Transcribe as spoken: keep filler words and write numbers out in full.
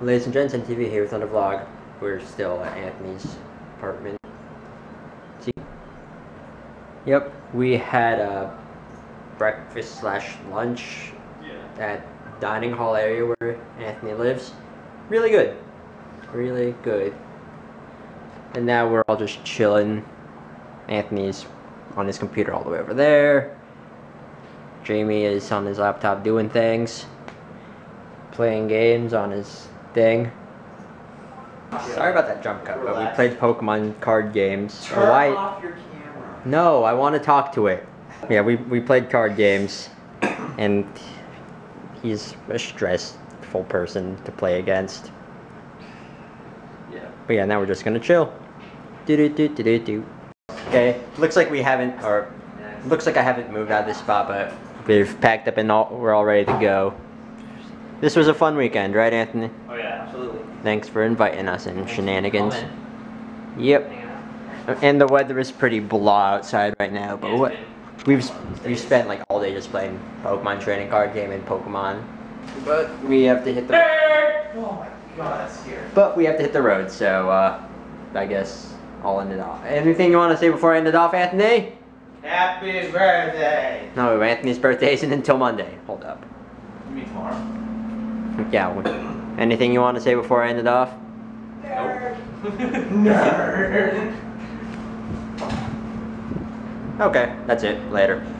Ladies and gents, N T V here with another vlog. We're still at Anthony's apartment. See? Yep, we had a breakfast slash lunch yeah. at dining hall area where Anthony lives. Really good. Really good. And now we're all just chilling. Anthony's on his computer all the way over there. Jamie is on his laptop doing things. Playing games on his thing. Sorry about that jump cut, but we played Pokemon card games. Turn I, off your camera. No, I want to talk to it. Yeah, we, we played card games, and he's a stressful person to play against. Yeah. But yeah, now we're just gonna chill. Do do do do do do. Okay, looks like we haven't, or looks like I haven't moved out of this spot, but we've packed up and all, we're all ready to go. This was a fun weekend, right, Anthony? Oh yeah, absolutely. Thanks for inviting us and shenanigans. Yep. And the weather is pretty blah outside right now, but what we've we've spent like all day just playing Pokemon training card game and Pokemon. But we have to hit the. Oh my God, that's scary. But we have to hit the road, so uh, I guess I'll end it off. Anything you want to say before I end it off, Anthony? Happy birthday. No, Anthony's birthday isn't until Monday. Hold up. You mean tomorrow? Yeah, anything you want to say before I end it off? Nerd. Nerd. Okay, that's it. Later.